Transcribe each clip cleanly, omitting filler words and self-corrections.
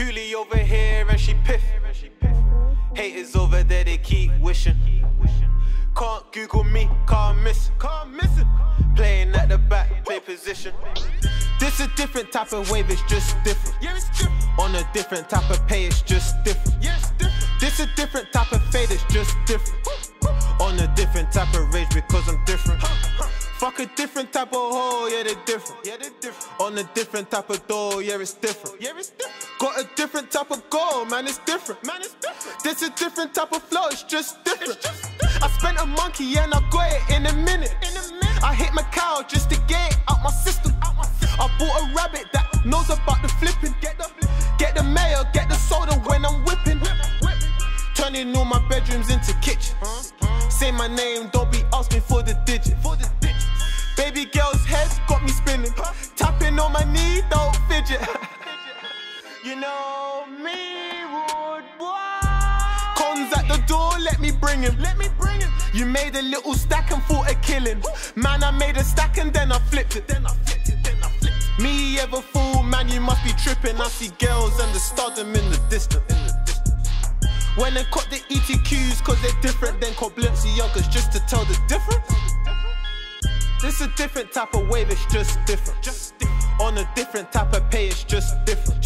Coolie over here and she piff. Haters over there, they keep wishing. Can't Google me, can't miss it. Playing at the back, play position. This a different type of wave, it's just different. On a different type of pay, it's just different. This a different type of fate, it's just different. On a different type of rage because I'm different. Fuck a different type of hole, yeah, they're different. On a different type of door, yeah, it's different. Got a different type of goal, man, it's different. This a different type of flow, it's just different. I spent a monkey and I got it in a minute. I hit my cow just to get it out my system. I bought a rabbit that knows about the flipping. Get the mayo, get the soda when I'm whipping. Turning all my bedrooms into kitchen. Say my name, don't be asking for the digit. Baby girl's head got me spinning. Tapping on my knee, don't fidget. You know me, rude boy. Cones at the door, let me bring him. You made a little stack and thought of killing. Man, I made a stack and then I flipped it. Me ever fool, man, you must be tripping. I see girls and the stardom in the distance. When they caught the ETQs, cause they're different. Then caught Balenciagas just to tell the difference. This a different type of wave, it's just different. On a different type of pay, it's just different.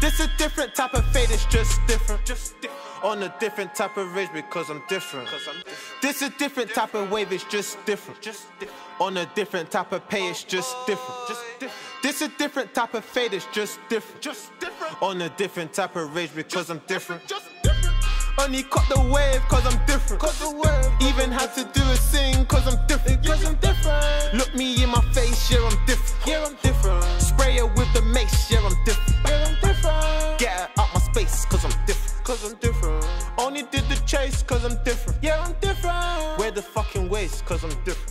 This a different type of fate, it's just different. On a different type of rage because I'm different. This a different type of wave, it's just different. On a different type of pay, it's just different. This a different type of fate, it's just different. On a different type of rage because I'm different. Only caught the wave cause I'm different. Even had to do a sing cause I'm different. Look me in my face, yeah, I'm different. Spray her with the mace, yeah, I'm different. Get her out my space cause I'm different. Only did the chase cause I'm different. Wear the fucking waist cause I'm different.